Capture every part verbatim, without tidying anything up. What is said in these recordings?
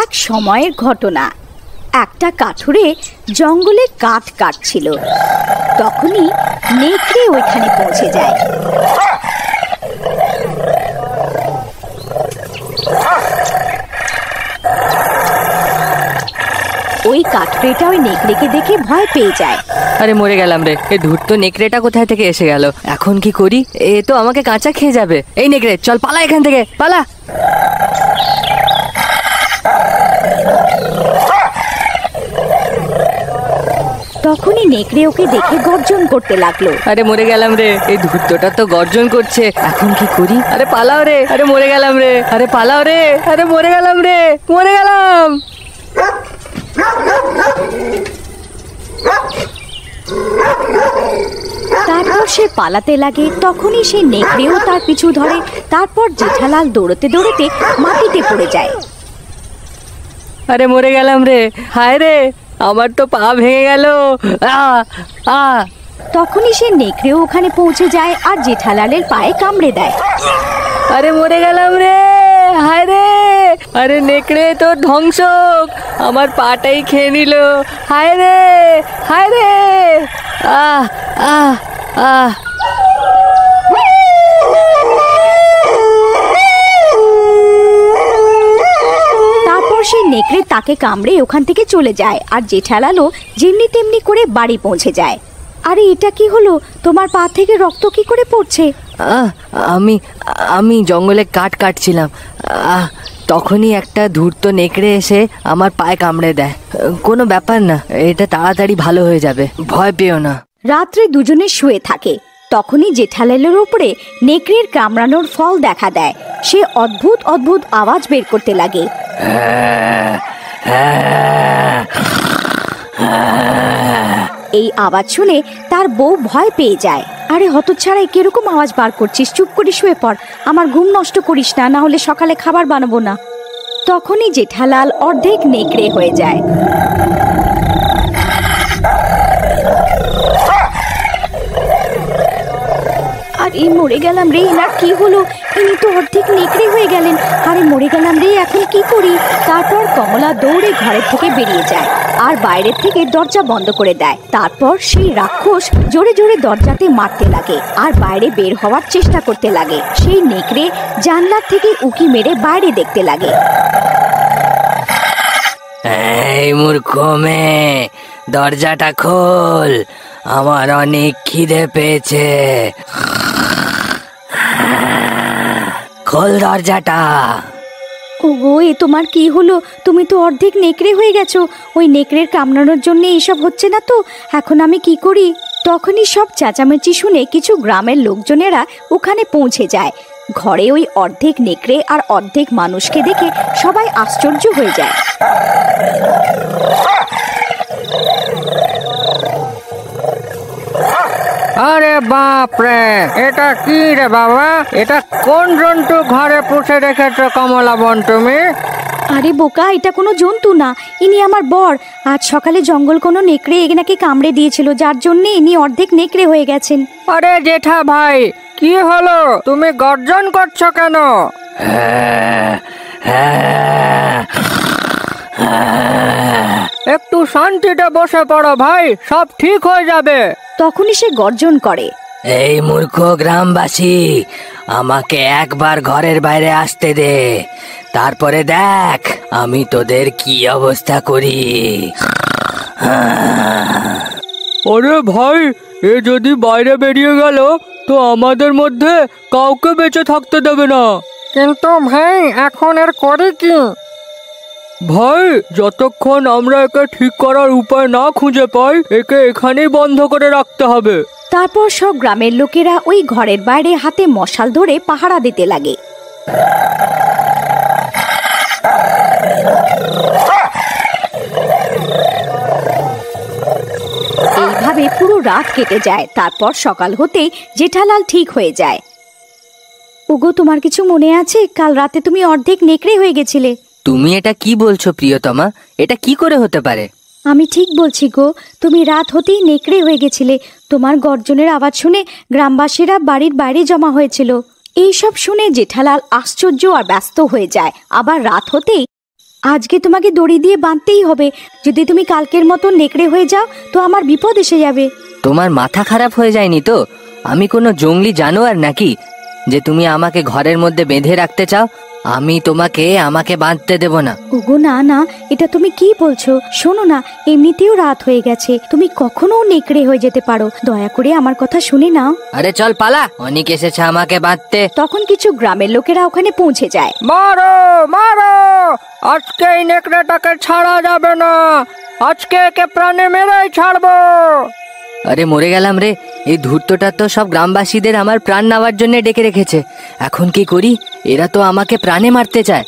এক সময়ের ঘটনা। একটা কাঠুরে জঙ্গলে কাঠ কাটছিল। তখনই নেকড়ে ওইখানে পৌঁছে যায়। ওই কাঠুরেটা ওই নেকড়েকে দেখে ভয় পেয়ে যায়। আরে মরে গেলাম রে, এই ধূর্ত নেকড়েটা কোথায় থেকে এসে গেল, এখন কি করি, এ তো আমাকে কাঁচা খেয়ে যাবে। এই নেকড়ে চল পালা এখান থেকে, পালা। তখনই নেকড়ে ওকে দেখে গর্জন করতে লাগলো। আরে মরে গেলাম রে, এই ধূর্তটা তো গর্জন করছে, এখন কি করি, আরে পালাও রে, আরে মরে গেলাম রে, আরে পালাও রে, আরে মরে গেলাম রে, মরে গেলাম। তারপর সে পালাতে লাগে। তখনই সে নেকড়েও তার পিছু ধরে। তারপর জেঠালাল দৌড়তে দৌড়তে মাটিতে পড়ে যায়। আরে মরে গেলাম রে, হায় রে, আমার তো পা ভেঙে গেল। তখনই সে নেকড়েও ওখানে পৌঁছে যায় আর জেঠালালের পায়ে কামড়ে দেয়। আরে মরে গেলাম রে, হায় রে, আরে নেকড়ে তো ধ্বংস, আমার পাটাই খেয়ে নিল, হায় রে, হায় রে, আহ আহ আহ। তারপর সেই নেকড়ে তাকে কামড়ে ওখান থেকে চলে যায় আর জেঠালালও যেমনি তেমনি করে বাড়ি পৌঁছে যায়। আরে এটা কি হলো, তোমার পা থেকে রক্ত কি করে পড়ছে? আমি আমি জঙ্গলে কাঠ কাটছিলাম, তখনই একটা ধূর্ত নেকড়ে এসে আমার পায়ে কামড়ে দেয়। কোনো ব্যাপার না, এটা তাড়াতাড়ি ভালো হয়ে যাবে, ভয় পেও না। রাত্রে দুজনে শুয়ে থাকে। তখনই জেঠালালের উপরে নেকড়ের কামড়ানোর ফল দেখা দেয়। সে অদ্ভুত অদ্ভুত আওয়াজ বের করতে লাগে। এই আওয়াজ শুনে তার বউ ভয় পেয়ে যায়। আরে হতচ্ছাড়া, কিরকম আওয়াজ বার করছিস, চুপ করে শুয়ে পড়, আমার ঘুম নষ্ট করিস না, না হলে সকালে খাবার বানাবো না। তখনই জেঠালাল অর্ধেক নেকড়ে হয়ে যায়। আর এই মরে গেলাম রে, না কি হলো, ইনি তো অর্ধেক নেকড়ে হয়ে গেলেন, আরে মরে গেলাম রে, এখন কি করি। তারপর কমলা দৌড়ে ঘরের থেকে বেরিয়ে যায় আর বাইরের থেকে দরজা বন্ধ করে দেয়। তারপর সেই রাক্ষস জোরে জোরে দরজাতে মারতে লাগে আর বাইরে বের হওয়ার চেষ্টা করতে লাগে। সেই নেকড়ে জানলার থেকে উঁকি মেরে বাইরে দেখতে লাগে। এই মূর্খ মেয়ে, দরজাটা খোল, আমার অনেক খিদে পেয়েছে, খোল দরজাটা। ওগো, এ তোমার কি হলো, তুমি তো অর্ধেক নেকড়ে হয়ে গেছো, ওই নেকড়ের কামড়ানোর জন্য এসব হচ্ছে না তো, এখন আমি কি করি। তখনই সব চেঁচামেচি শুনে কিছু গ্রামের লোকজনেরা ওখানে পৌঁছে যায়। ঘরে ওই অর্ধেক নেকড়ে আর অর্ধেক মানুষকে দেখে সবাই আশ্চর্য হয়ে যায়। আরে বাপ রে, এটা কি রে বাবা, এটা কোন জন্তু ঘরে পুষে রেখেছো কমলা বন তুমি? আরে বোকা, এটা কোনো জন্তু না, ইনি আমার বর। আজ সকালে জঙ্গল কোনো নেকড়ে এনাকে কামড়ে দিয়েছিল, যার জন্য ইনি অর্ধেক নেকড়ে হয়ে গেছেন। আরে জেঠা ভাই, কি হলো, তুমি গর্জন করছো কেন? একটু শান্তিতে বসে পড়ো ভাই, সব ঠিক হয়ে যাবে। তখনই সে গর্জন করে, এই মূর্খ গ্রামবাসী, আমাকে একবার ঘরের বাইরে আসতে দে, তারপরে দেখ আমি তোদের কি অবস্থা করি। ওরে ভাই, এ যদি বাইরে বেরিয়ে গেল তো আমাদের মধ্যে কাউকে বেঁচে থাকতে দেবে না। কিন্তু ভাই, এখন আর করে কি? ভাই, যতক্ষণ আমরা একে ঠিক করার উপায় না খুঁজে পাই, একে এখানেই বন্ধ করে রাখতে হবে। তারপর সব গ্রামের লোকেরা ওই ঘরের বাইরে হাতে মশাল ধরে পাহারা দিতে লাগে। এইভাবে পুরো রাত কেটে যায়। তারপর সকাল হতেই জেঠালাল ঠিক হয়ে যায়। ওগো, তোমার কিছু মনে আছে? কাল রাতে তুমি অর্ধেক নেকড়ে হয়ে গেছিলে। তুমি এটা কি বলছো প্রিয়তমা, এটা কি করে হতে পারে? আমি ঠিক বলছি গো, তুমি রাত হতেই নেকড়ে হয়ে গেছিলে। তোমার গর্জনের আওয়াজ শুনে গ্রামবাসীরা বাড়ির বাইরে জমা হয়েছিল। এইসব শুনে জেঠালাল আশ্চর্য আর ব্যস্ত হয়ে যায়। আবার রাত হতেই আজকে তোমাকে দড়ি দিয়ে বাঁধতেই হবে। যদি তুমি কালকের মতো নেকড়ে হয়ে যাও তো আমার বিপদ এসে যাবে। তোমার মাথা খারাপ হয়ে যায়নি তো? আমি কোনো জঙ্গলি জানোয়ার নাকি যে তুমি আমাকে ঘরের মধ্যে বেঁধে রাখতে চাও? আমি তোমাকে আমাকে বাঁধতে দেব না। ওগো না না, এটা তুমি কি বলছো? শোনো না, এমনিতেও রাত হয়ে গেছে, তুমি কখনো নেকড়ে হয়ে যেতে পারো। দয়া করে আমার কথা শুনে নাও। আরে চল পালা, অনেক এসেছে আমাকে বাঁধতে। তখন কিছু গ্রামের লোকেরা ওখানে পৌঁছে যায়। মারো মারো, আজকে এই নেকড়েটাকে ছাড়া যাবে না, আজকে একে প্রাণে মেরেই ছাড়বো। আরে মরে গেলাম রে, এই ধূর্তটা তো সব গ্রামবাসীদের আমার প্রাণ নেওয়ার জন্য ডেকে রেখেছে। এখন কি করি? এরা তো আমাকে প্রাণে মারতে চায়।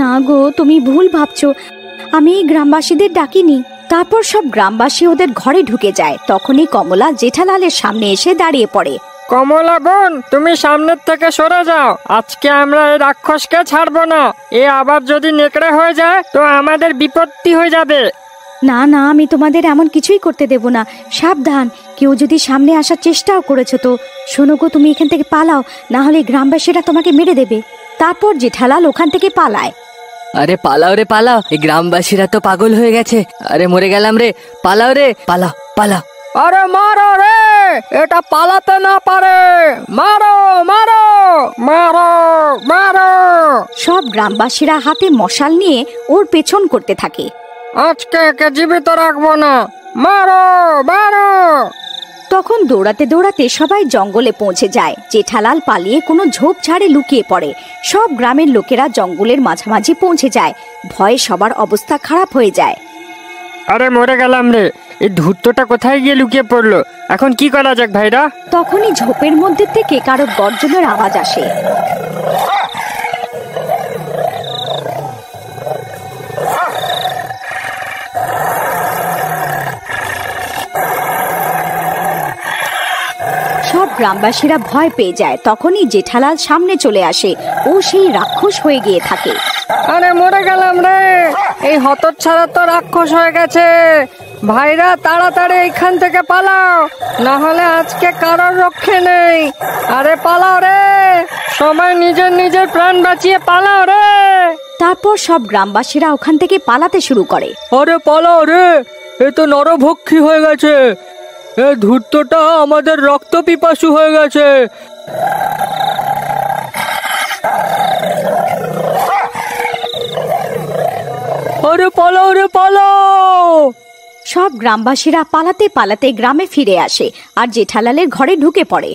না গো, তুমি ভুল ভাবছো, আমি গ্রামবাসীদের ডাকিনি। তারপর সব গ্রামবাসী ওদের ঘরে ঢুকে যায়। তখনই কমলা জেঠালালের সামনে এসে দাঁড়িয়ে পড়ে। কমলা বোন, তুমি সামনের থেকে সরে যাও, আজকে আমরা এই রাক্ষসকে ছাড়বো না। এ আবার যদি নেকড়ে হয়ে যায় তো আমাদের বিপত্তি হয়ে যাবে। না না, আমি তোমাদের এমন কিছুই করতে দেব না, সাবধান। কেউ যদি সামনে আসার চেষ্টাও করেছো তো। শোনো গো, তুমি এখান থেকে পালাও, না হলে গ্রামবাসীরা তোমাকে মেরে দেবে। তারপর জেঠালাল ওখান থেকে পালায়। আরে পালাও রে পালাও, এই গ্রামবাসীরা তো পাগল হয়ে গেছে। আরে মরে গেলাম রে, পালাও রে, পালাও পালাও। আরে মারো রে, এটা পালাতে না পারে, মারো মারো মারো মারো। সব গ্রামবাসীরা হাতে মশাল নিয়ে ওর পেছন করতে থাকে। আজকে একে জীবিত রাখবো না, মারো মারো। তখন দৌড়াতে দৌড়াতে সবাই জঙ্গলে পৌঁছে যায়। জেঠালাল পালিয়ে কোনো ঝোপঝাড়ে লুকিয়ে পড়ে। সব গ্রামের লোকেরা জঙ্গলের মাঝামাঝি পৌঁছে যায়। ভয়ে সবার অবস্থা খারাপ হয়ে যায়। আরে মরে গেলাম রে, এই ধূর্তটা কোথায় গিয়ে লুকিয়ে পড়লো? এখন কি করা যাক ভাইরা? তখনই ঝোপের মধ্যে থেকে কারো গর্জনের আওয়াজ আসে। সব গ্রামবাসীরা ভয় পেয়ে যায়। তখনই জেঠালাল সামনে চলে আসে। ও সেই রাক্ষস হয়ে গিয়ে থাকে। আরে মরে গেলাম রে, এই হতচ্ছাড়া তো রাক্ষস হয়ে গেছে। ভাইরা তাড়াতাড়ি এইখান থেকে পালাও, না হলে আজকে কারোর রক্ষে নেই। আরে পালাও রে, সবাই নিজের নিজের প্রাণ বাঁচিয়ে পালাও রে। তারপর সব গ্রামবাসীরা ওখান থেকে পালাতে শুরু করে। আরে পালাও রে, এ তো নরভক্ষী হয়ে গেছে, এই ধূর্তটা আমাদের রক্ত পিপাসু হয়ে গেছে। আরে পালাও রে পালাও। সব গ্রামবাসীরা পালাতে পালাতে গ্রামে ফিরে আসে আর জেঠালালের ঘরে ঢুকে পড়ে।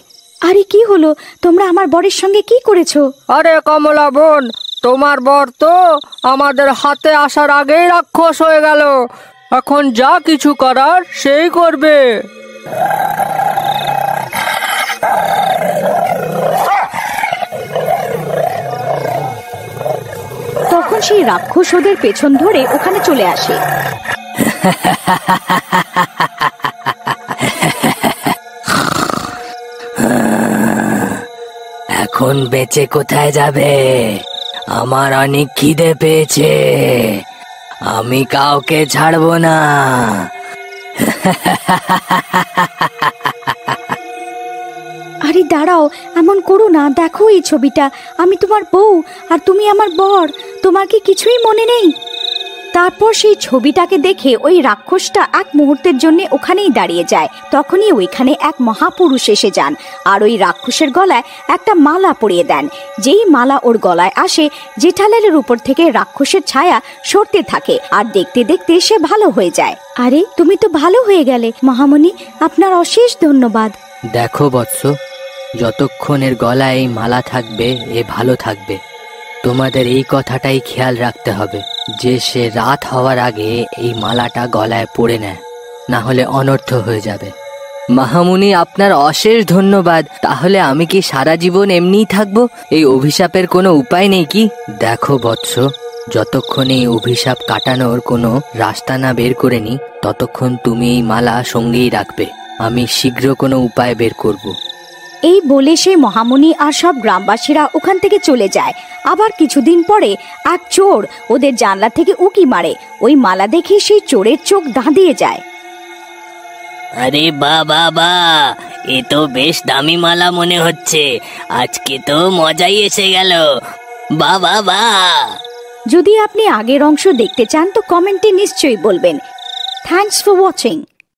আরে কি হলো, তোমরা আমার বরের সঙ্গে কি করেছো? আরে কমলা বোন, তোমার বর তো আমাদের হাতে আসার আগেই রাক্ষস হয়ে গেল। এখন যা কিছু করার সেই করবে। তখন সেই রাক্ষস ওদের পেছন ধরে ওখানে চলে আসে। এখন বেঁচে কোথায় যাবে? আমার অনেক খিদে পেয়েছে, আমি কাউকে ছাড়বো না। আরে দাঁড়াও, এমন করো না। দেখো এই ছবিটা, আমি তোমার বউ আর তুমি আমার বর, তোমার কি কিছুই মনে নেই? তারপর সেই ছবিটাকে দেখে ওই রাক্ষসটা এক মুহূর্তের জন্য ওখানেই দাঁড়িয়ে যায়। তখনই ওইখানে এক মহাপুরুষ এসে যান আর ওই রাক্ষসের গলায় একটা মালা পরিয়ে দেন। যেই মালা ওর গলায় আসে, জেঠালালের উপর থেকে রাক্ষসের ছায়া সরতে থাকে আর দেখতে দেখতে সে ভালো হয়ে যায়। আরে তুমি তো ভালো হয়ে গেলে মহামণি, আপনার অশেষ ধন্যবাদ। দেখো বৎস, যতক্ষণ এর গলায় এই মালা থাকবে এ ভালো থাকবে। তোমাদের এই কথাটাই খেয়াল রাখতে হবে যে সে রাত হওয়ার আগে এই মালাটা গলায় পড়ে নেয়, না হলে অনর্থ হয়ে যাবে। মহামুনি আপনার অশেষ ধন্যবাদ। তাহলে আমি কি সারা জীবন এমনিই থাকবো? এই অভিশাপের কোনো উপায় নেই কি? দেখো বৎস, যতক্ষণ এই অভিশাপ কাটানোর কোনো রাস্তা না বের করে নি ততক্ষণ তুমি এই মালা সঙ্গেই রাখবে। আমি শীঘ্র কোনো উপায় বের করব। এই বলে সেই মহামুনি আর সব গ্রামবাসীরা ওখান থেকে চলে যায়। আবার কিছুদিন পরে এক চোর ওদের জানলা থেকে উঁকি মারে। ওই মালা দেখে সেই চোরের চোখ ধাঁধিয়ে যায়। আরে বাবা বা, এ তো বেশ দামি মালা মনে হচ্ছে, আজকে তো মজাই এসে গেল। বাবা বা। যদি আপনি আগের অংশ দেখতে চান তো কমেন্টে নিশ্চয়ই বলবেন। Thanks for watching.